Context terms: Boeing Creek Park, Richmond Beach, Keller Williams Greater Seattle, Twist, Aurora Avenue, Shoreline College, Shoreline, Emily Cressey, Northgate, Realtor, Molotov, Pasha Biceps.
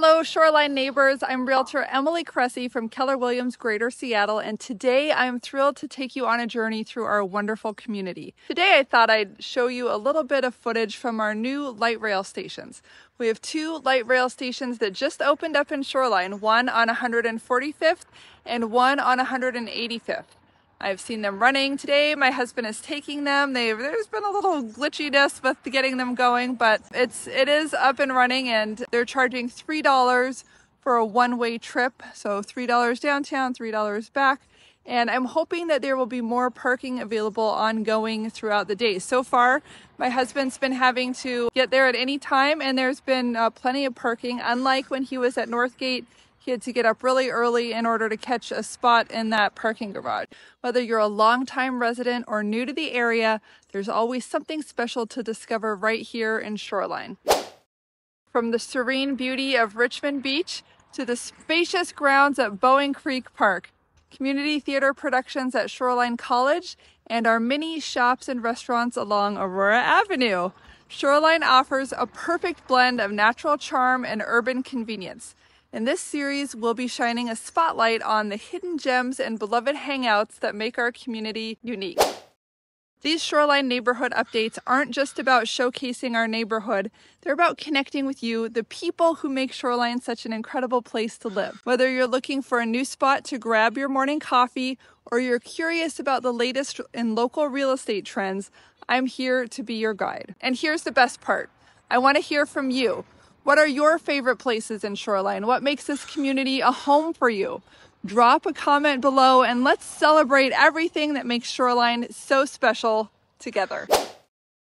Hello, Shoreline neighbors. I'm Realtor Emily Cressey from Keller Williams Greater Seattle, and today I'm thrilled to take you on a journey through our wonderful community. Today I thought I'd show you a little bit of footage from our new light rail stations. We have two light rail stations that just opened up in Shoreline, one on 145th and one on 185th. I've seen them running today. My husband is taking them. There's been a little glitchiness with getting them going, but it is up and running, and they're charging $3 for a one-way trip. So $3 downtown, $3 back. And I'm hoping that there will be more parking available ongoing throughout the day. So far, my husband's been having to get there at any time, and there's been plenty of parking. Unlike when he was at Northgate, he had to get up really early in order to catch a spot in that parking garage. Whether you're a longtime resident or new to the area, there's always something special to discover right here in Shoreline. From the serene beauty of Richmond Beach to the spacious grounds at Boeing Creek Park, community theater productions at Shoreline College, and our mini shops and restaurants along Aurora Avenue, Shoreline offers a perfect blend of natural charm and urban convenience. In this series, we'll be shining a spotlight on the hidden gems and beloved hangouts that make our community unique. These Shoreline neighborhood updates aren't just about showcasing our neighborhood. They're about connecting with you, the people who make Shoreline such an incredible place to live. Whether you're looking for a new spot to grab your morning coffee or you're curious about the latest in local real estate trends, I'm here to be your guide. And here's the best part. I want to hear from you. What are your favorite places in Shoreline? What makes this community a home for you? Drop a comment below and let's celebrate everything that makes Shoreline so special together.